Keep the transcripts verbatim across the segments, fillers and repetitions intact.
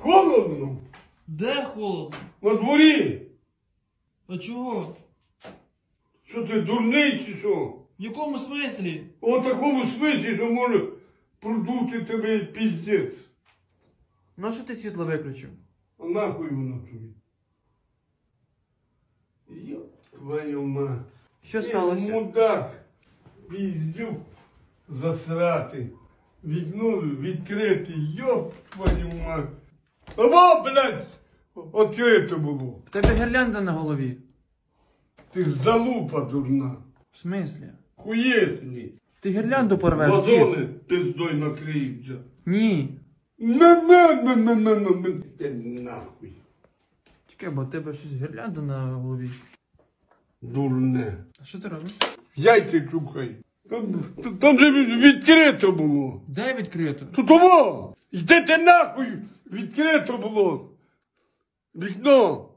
Холодно? Де холодно? На дворі. А чого? Що ти дурний чи що? В якому смислі? О такому смислі, що може продути тебе піздець. На що ти світло виключив? А нахуй воно тобі? Йо твою мать. Що сталося? Мудак, піздюк, засрати. Вікно відкрите, йо твою мать. Або, блядь, відкрите було. В тебе гірлянда на голові. Ти ж залупа дурна. В смислі? Хуєсні. Ти гірлянду порвеш. Вазони пиздой накриються. Ні. На-на-на-на-на-на-на. Ти нахуй. Чекай, бо в тебе щось гірлянда на голові. Дурне. А що ти робиш? Яйця чухай. Там, там же відкрито було. Де відкрито? То того! Йдете нахуй! Відкрито було! Вікно!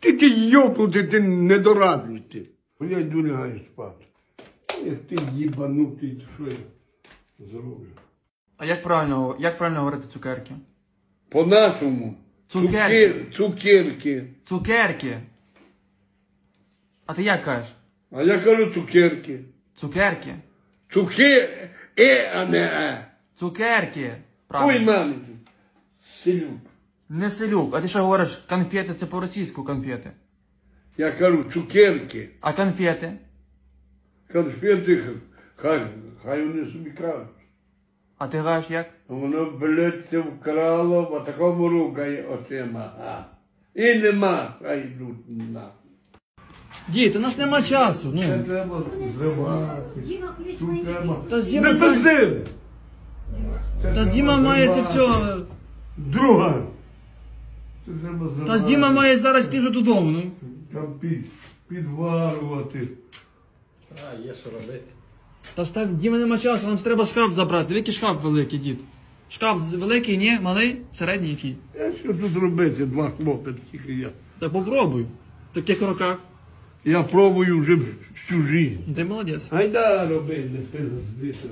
Ти ти йопнути, ти недорадний ти. Я йду лягаю спати. Ех ти їбанутий, що я зроблю. А як правильно, як правильно говорити цукерки? По-нашому. Цукерки. Цукер, цукерки. Цукерки. А ти як кажеш? А я кажу цукерки. Цукерки. Цукер... Е, а не е. Цукерки. Правильно. Ой, мамі. Селюк. Не селюк. А ти що говориш, конфети це по-російську конфети? Я кажу цукерки. А конфети? Конфети, хай, хай вони собі кажуть. А ти кажеш як? Воно, блядь, це вкрало, в такому рукає очима. А. І нема, хай йдуть на. Дід, у нас нема часу. Ну. Це треба зривати. Тут треба. Та з Діма... Не пизди! Та з Діма має це все... Друга! Та з Діма має зараз йти вже додому, ну. Там під, підварувати. А, є що робити. Та ж там, Діма, нема часу, нам треба шкаф забрати. Дивіться, шкаф великий, дід. Шкаф великий, ні, малий, середній який. А що тут робити, два хлопець, тільки я. Та попробуй, в таких роках. Я пробую вже всю життя. Ти молодець. Гайда роби, не пизди.